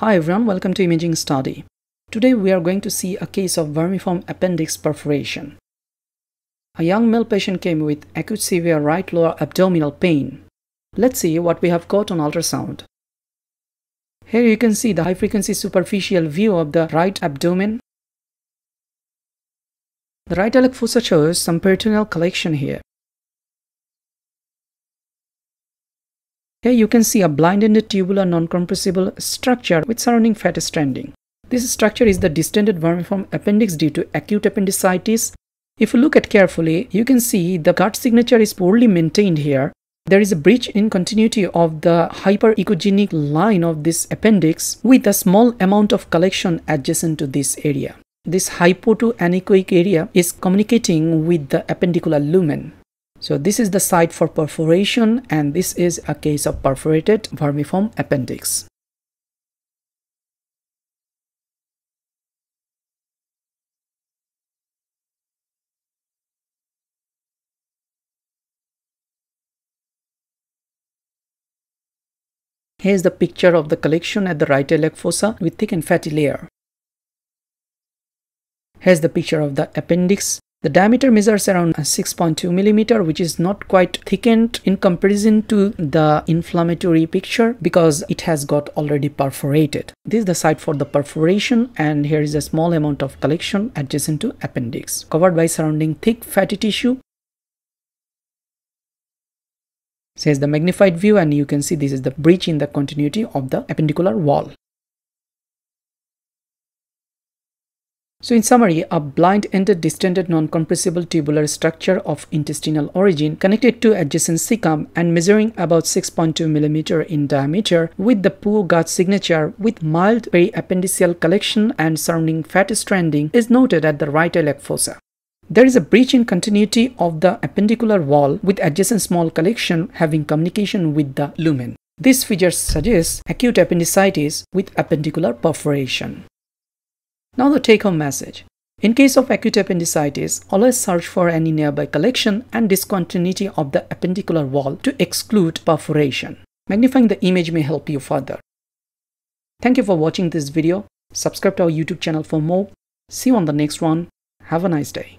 Hi everyone, welcome to Imaging Study. Today we are going to see a case of vermiform appendix perforation. A young male patient came with acute severe right lower abdominal pain. Let's see what we have got on ultrasound. Here you can see the high-frequency superficial view of the right abdomen. The right iliac fossa shows some peritoneal collection here. Here you can see a blind-ended tubular non-compressible structure with surrounding fat stranding. This structure is the distended vermiform appendix due to acute appendicitis. If you look at carefully, you can see the gut signature is poorly maintained here. There is a breach in continuity of the hyperechogenic line of this appendix with a small amount of collection adjacent to this area. This hypoanechoic area is communicating with the appendicular lumen. So this is the site for perforation, and this is a case of perforated vermiform appendix. Here is the picture of the collection at the right iliac fossa with thick and fatty layer. Here is the picture of the appendix. The diameter measures around 6.2 millimeter, which is not quite thickened in comparison to the inflammatory picture because it has got already perforated. This is the site for the perforation, and here is a small amount of collection adjacent to appendix, covered by surrounding thick fatty tissue. This is the magnified view, and you can see this is the breach in the continuity of the appendicular wall. So in summary, a blind-ended distended non-compressible tubular structure of intestinal origin connected to adjacent caecum and measuring about 6.2 mm in diameter with the poor gut signature with mild periappendicial collection and surrounding fat stranding is noted at the right iliac fossa. There is a breach in continuity of the appendicular wall with adjacent small collection having communication with the lumen. This figure suggests acute appendicitis with appendicular perforation. Now the take-home message. In case of acute appendicitis, always search for any nearby collection and discontinuity of the appendicular wall to exclude perforation. Magnifying the image may help you further. Thank you for watching this video. Subscribe to our YouTube channel for more. See you on the next one. Have a nice day.